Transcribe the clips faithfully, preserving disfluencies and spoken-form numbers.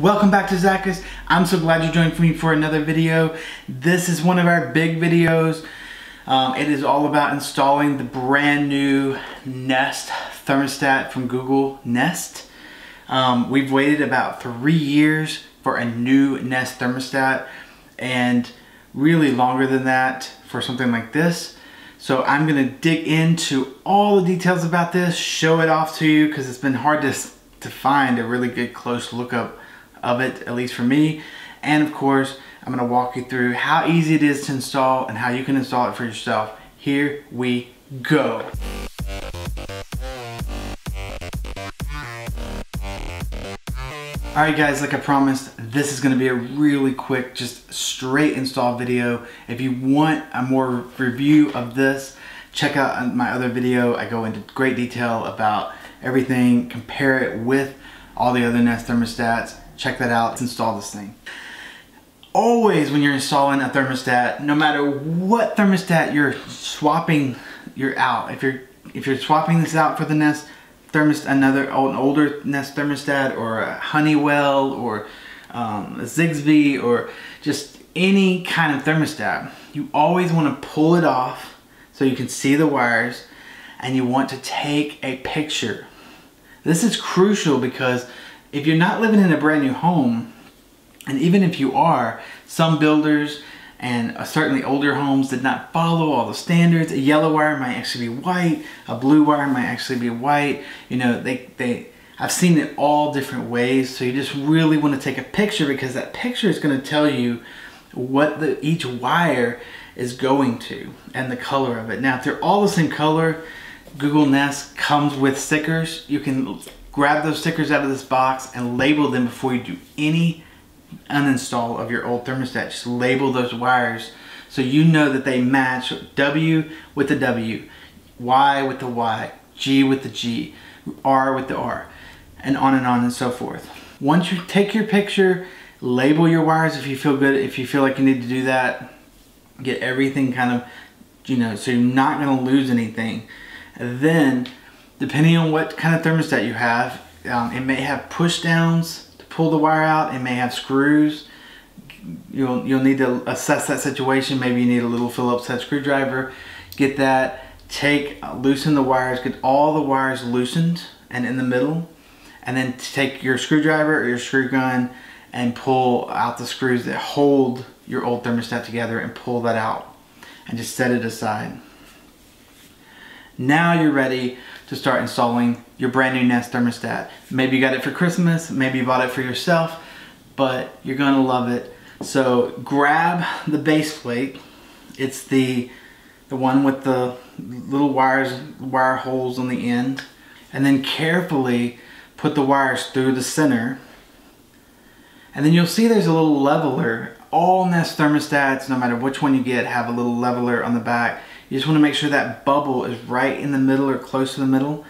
Welcome back to Zachus. I'm so glad you joined me for another video. This is one of our big videos. Um, it is all about installing the brand new Nest thermostat from Google Nest. Um, we've waited about three years for a new Nest thermostat and really longer than that for something like this. So I'm gonna dig into all the details about this, show it off to you because it's been hard to, to find a really good close look up of it, at least for me. And of course, I'm gonna walk you through how easy it is to install and how you can install it for yourself. Here we go. All right guys, like I promised, this is gonna be a really quick, just straight install video. If you want a more review of this, check out my other video. I go into great detail about everything, compare it with all the other Nest thermostats. Check that out. Let's install this thing. Always when you're installing a thermostat, no matter what thermostat you're swapping, you're out. If you're if you're swapping this out for the Nest thermostat, another an older Nest thermostat or a Honeywell or um, a Zigbee or just any kind of thermostat, you always want to pull it off so you can see the wires, and you want to take a picture. This is crucial because if you're not living in a brand new home, and even if you are, some builders and certainly older homes did not follow all the standards. A yellow wire might actually be white, a blue wire might actually be white. You know, they, they, I've seen it all different ways, so you just really want to take a picture because that picture is going to tell you what the, each wire is going to and the color of it. Now, if they're all the same color, Google Nest comes with stickers. You can grab those stickers out of this box and label them before you do any uninstall of your old thermostat. Just label those wires so you know that they match W with the W, Y with the Y, G with the G, R with the R, and on and on and so forth. Once you take your picture, label your wires if you feel good, if you feel like you need to do that. Get everything kind of, you know, so you're not gonna lose anything. And then, depending on what kind of thermostat you have, um, it may have push downs to pull the wire out, it may have screws. You'll, you'll need to assess that situation. Maybe you need a little Phillips head screwdriver. Get that, take, uh, loosen the wires, get all the wires loosened and in the middle, and then take your screwdriver or your screw gun and pull out the screws that hold your old thermostat together and pull that out and just set it aside. Now you're ready to start installing your brand new Nest thermostat. Maybe you got it for Christmas, maybe you bought it for yourself, but you're gonna love it. So grab the base plate. It's the, the one with the little wires, wire holes on the end, and then carefully put the wires through the center. And then you'll see there's a little leveler. All Nest thermostats, no matter which one you get, have a little leveler on the back. You just want to make sure that bubble is right in the middle or close to the middle.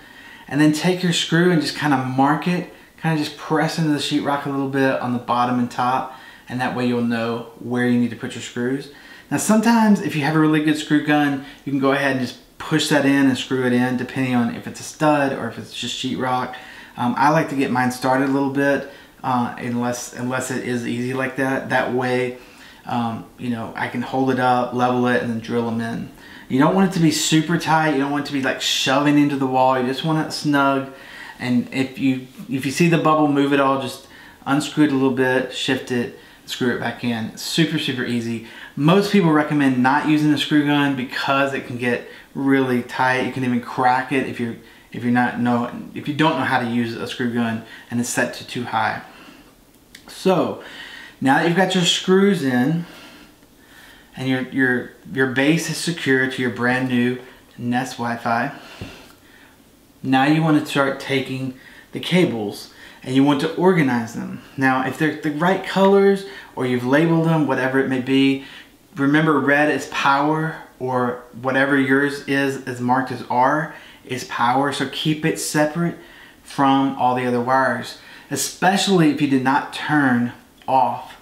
And then take your screw and just kind of mark it, kind of just press into the sheetrock a little bit on the bottom and top, and that way you'll know where you need to put your screws. Now sometimes if you have a really good screw gun, you can go ahead and just push that in and screw it in, depending on if it's a stud or if it's just sheetrock. Um, I like to get mine started a little bit, uh, unless, unless it is easy like that. That way, um, you know, I can hold it up, level it, and then drill them in. You don't want it to be super tight. You don't want it to be like shoving into the wall. You just want it snug. And if you if you see the bubble move at all, just unscrew it a little bit, shift it, screw it back in. Super, super easy. Most people recommend not using a screw gun because it can get really tight. You can even crack it if you're if you're not know if you don't know how to use a screw gun and it's set to too high. So now that you've got your screws in, and your, your, your base is secure to your brand new Nest Wi-Fi. Now you want to start taking the cables and you want to organize them. Now if they're the right colors or you've labeled them, whatever it may be, remember red is power, or whatever yours is is marked as R is power, so keep it separate from all the other wires, especially if you did not turn off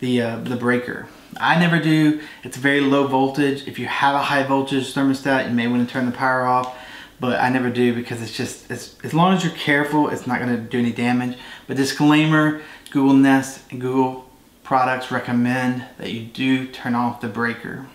the, uh, the breaker. I never do. It's very low voltage. If you have a high voltage thermostat, you may want to turn the power off, but I never do because it's just, it's, as long as you're careful, it's not going to do any damage. But disclaimer, Google Nest and Google products recommend that you do turn off the breaker.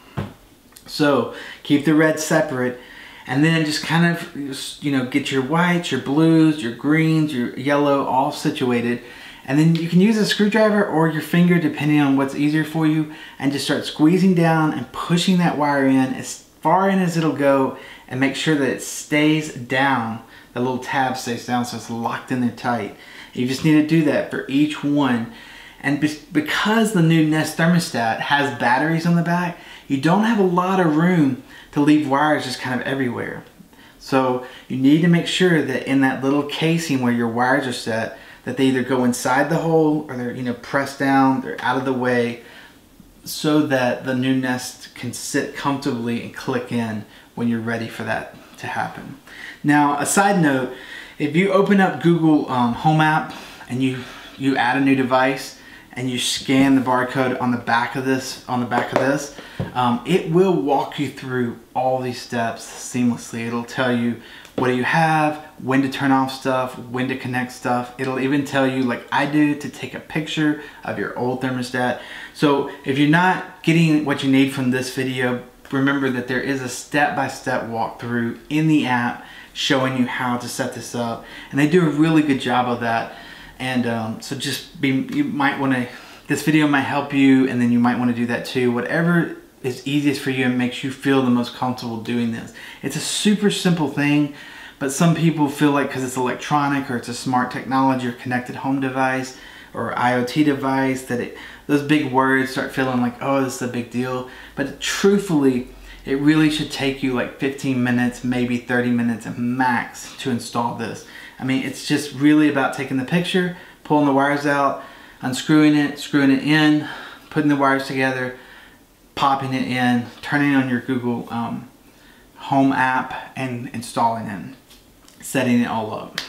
So keep the red separate, and then just kind of, you know, get your whites, your blues, your greens, your yellow all situated. And then you can use a screwdriver or your finger, depending on what's easier for you, and just start squeezing down and pushing that wire in as far in as it'll go, and make sure that it stays down. The little tab stays down so it's locked in there tight. You just need to do that for each one. And be because the new Nest thermostat has batteries on the back, you don't have a lot of room to leave wires just kind of everywhere. So you need to make sure that in that little casing where your wires are set, that they either go inside the hole or they're, you know, pressed down, they're out of the way, so that the new Nest can sit comfortably and click in when you're ready for that to happen. Now, a side note, if you open up Google um, Home app and you, you add a new device and you scan the barcode on the back of this, on the back of this, um, it will walk you through all these steps seamlessly. It'll tell you what do you have, when to turn off stuff, when to connect stuff. It'll even tell you, like I do, to take a picture of your old thermostat. So if you're not getting what you need from this video, remember that there is a step-by-step walkthrough in the app showing you how to set this up, and they do a really good job of that. And um, so just be, you might want to, this video might help you, and then you might want to do that too. Whatever is easiest for you and makes you feel the most comfortable doing this. It's a super simple thing, but some people feel like because it's electronic or it's a smart technology or connected home device or I O T device that it, those big words start feeling like, oh, this is a big deal. But truthfully, it really should take you like fifteen minutes, maybe thirty minutes at max to install this. I mean, it's just really about taking the picture, pulling the wires out, unscrewing it, screwing it in, putting the wires together, popping it in, turning on your Google um, Home app and installing it, setting it all up,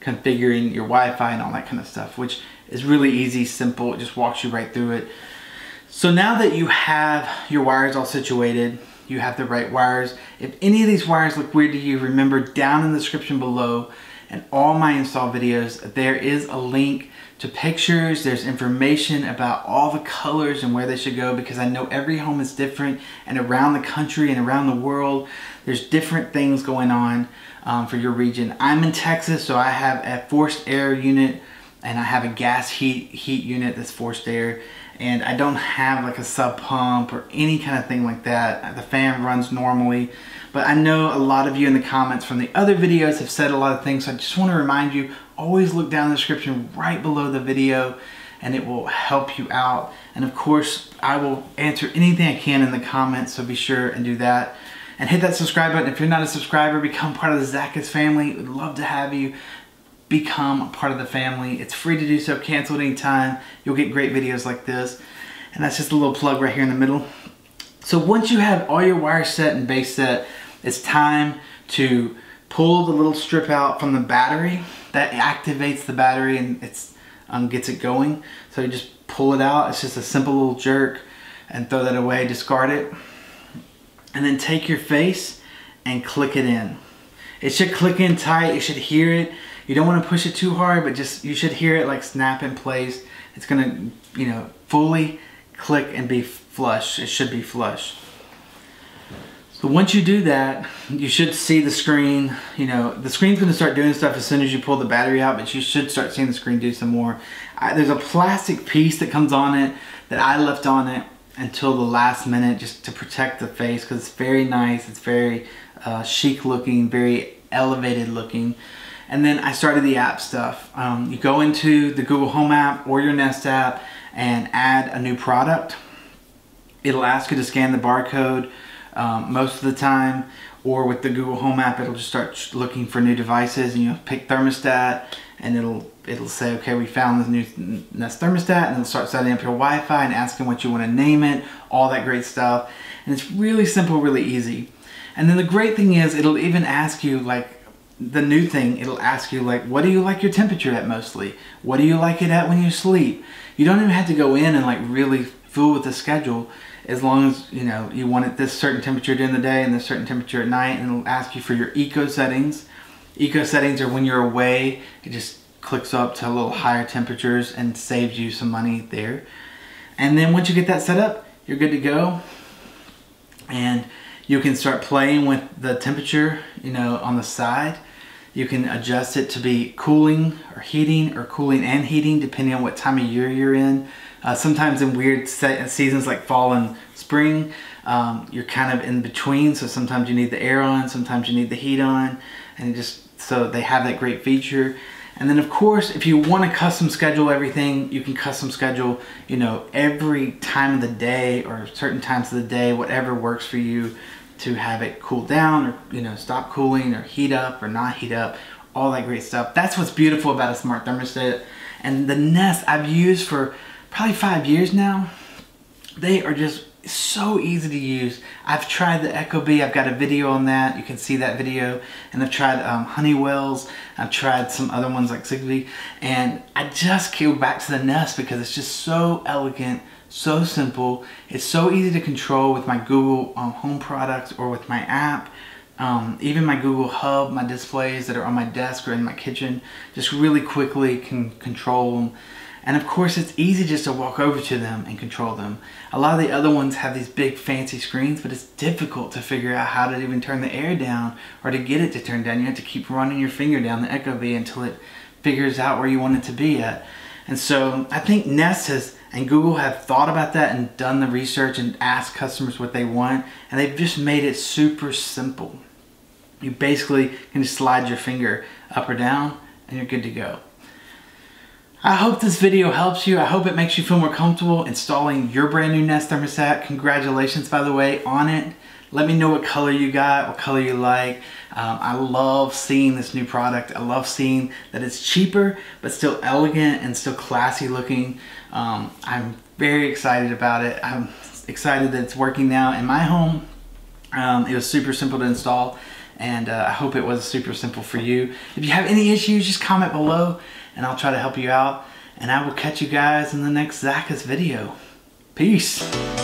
configuring your Wi-Fi and all that kind of stuff, which is really easy, simple. It just walks you right through it. So now that you have your wires all situated, you have the right wires. If any of these wires look weird to you, remember down in the description below and all my install videos, there is a link to pictures. There's information about all the colors and where they should go, because I know every home is different, and around the country and around the world, there's different things going on um, for your region. I'm in Texas, so I have a forced air unit, and I have a gas heat heat unit that's forced air, and I don't have like a sub pump or any kind of thing like that. The fan runs normally, but I know a lot of you in the comments from the other videos have said a lot of things, so I just want to remind you, always look down in the description right below the video, and it will help you out. And of course, I will answer anything I can in the comments, so be sure and do that. And hit that subscribe button. If you're not a subscriber, become part of the Zachus family. We'd love to have you. Become a part of the family. It's free to do so, cancel at any time. You'll get great videos like this. And that's just a little plug right here in the middle. So once you have all your wires set and base set, it's time to pull the little strip out from the battery. That activates the battery and it's um, gets it going. So you just pull it out. It's just a simple little jerk, and throw that away, discard it. And then take your face and click it in. It should click in tight, you should hear it. You don't want to push it too hard, but just, you should hear it like snap in place. It's gonna, you know, fully click and be flush. It should be flush. So once you do that, you should see the screen. You know, the screen's gonna start doing stuff as soon as you pull the battery out, but you should start seeing the screen do some more. I, there's a plastic piece that comes on it that I left on it until the last minute just to protect the face, because it's very nice, it's very uh, chic looking, very elevated looking. And then I started the app stuff. Um, you go into the Google Home app or your Nest app and add a new product. It'll ask you to scan the barcode um, most of the time, or with the Google Home app, it'll just start looking for new devices, and you pick thermostat, and it'll it'll say, okay, we found this new Nest thermostat, and it'll start setting up your Wi-Fi and asking what you want to name it, all that great stuff. And it's really simple, really easy. And then the great thing is, it'll even ask you, like, the new thing, it'll ask you, like, what do you like your temperature at mostly? What do you like it at when you sleep? You don't even have to go in and, like, really fool with the schedule, as long as, you know, you want it this certain temperature during the day and this certain temperature at night. And it'll ask you for your eco settings. Eco settings are when you're away. It just clicks up to a little higher temperatures and saves you some money there. And then once you get that set up, you're good to go. And you can start playing with the temperature, you know, on the side. You can adjust it to be cooling or heating, or cooling and heating, depending on what time of year you're in. Uh, sometimes in weird seasons like fall and spring, um, you're kind of in between. So sometimes you need the air on, sometimes you need the heat on, and just so they have that great feature. And then of course, if you want to custom schedule everything, you can custom schedule, you know, every time of the day or certain times of the day, whatever works for you, to have it cool down, or, you know, stop cooling, or heat up or not heat up, all that great stuff. That's what's beautiful about a smart thermostat. And the Nest I've used for probably five years now. They are just so easy to use. I've tried the Ecobee. I've got a video on that. You can see that video. And I've tried um, Honeywell's. I've tried some other ones like Zigbee. And I just go back to the Nest because it's just so elegant, so simple. It's so easy to control with my Google um, Home products or with my app. Um, even my Google Hub, my displays that are on my desk or in my kitchen, just really quickly can control them. And of course, it's easy just to walk over to them and control them. A lot of the other ones have these big fancy screens, but it's difficult to figure out how to even turn the air down or to get it to turn down. You have to keep running your finger down the Ecobee until it figures out where you want it to be at. And so I think Nest has, and Google have thought about that and done the research and asked customers what they want. And they've just made it super simple. You basically can just slide your finger up or down and you're good to go. I hope this video helps you. I hope it makes you feel more comfortable installing your brand new Nest thermostat. Congratulations, by the way, on it. Let me know what color you got, what color you like. Um, I love seeing this new product. I love seeing that it's cheaper, but still elegant and still classy looking. Um, I'm very excited about it. I'm excited that it's working now in my home. Um, it was super simple to install, and uh, I hope it was super simple for you. If you have any issues, just comment below, and I'll try to help you out. And I will catch you guys in the next Zachus video. Peace.